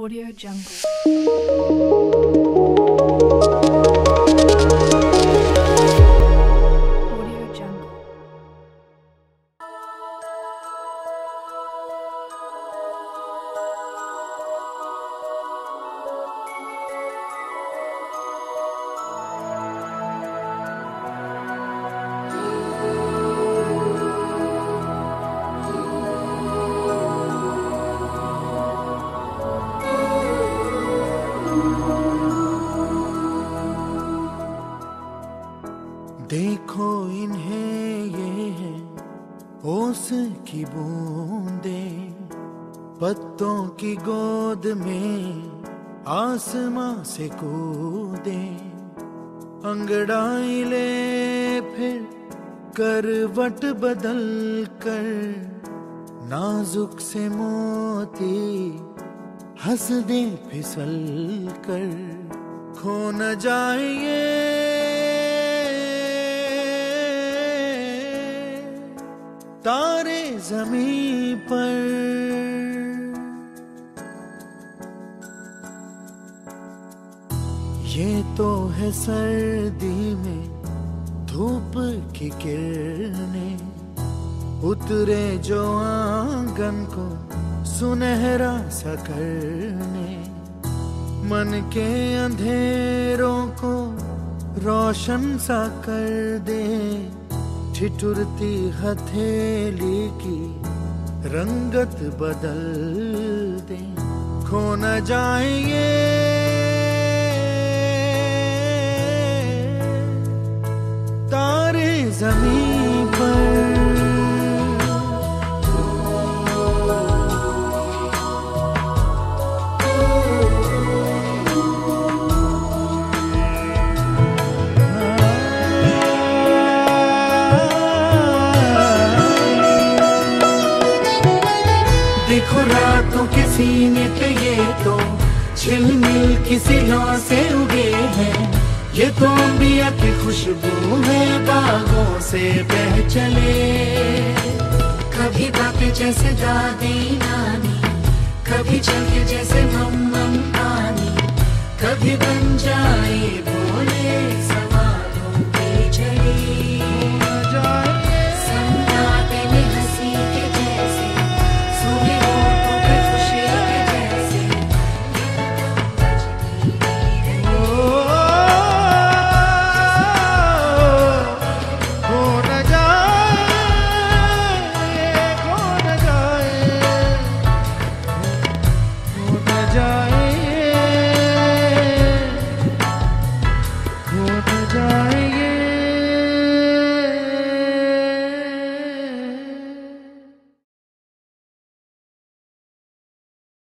Audio जंगल, audio जंगल। देखो इन्हें, ये है ओस की बूंदे, पत्तों की गोद में आसमां से कूदे, अंगड़ाई ले फिर करवट बदल कर, नाजुक से मोती हंस दे फिसल कर, खो न जाए तारे ज़मीं पर। ये तो है सर्दी में धूप की किरणें, उतरे जो आंगन को सुनहरा सा करने, मन के अंधेरों को रोशन सा कर दे, ठिठुरती हथेली की रंगत बदल दे, खो न जाएंगे तारे ज़मीं पर। देखो रातों के सीने पे ये तो झिलमिल किसी लौ से उगे हैं, ये तो अंबिया की खुशबू है बागों से बह चले, कभी बातें जैसे दादी नानी, कभी चलके जैसे मम्मी नानी, कभी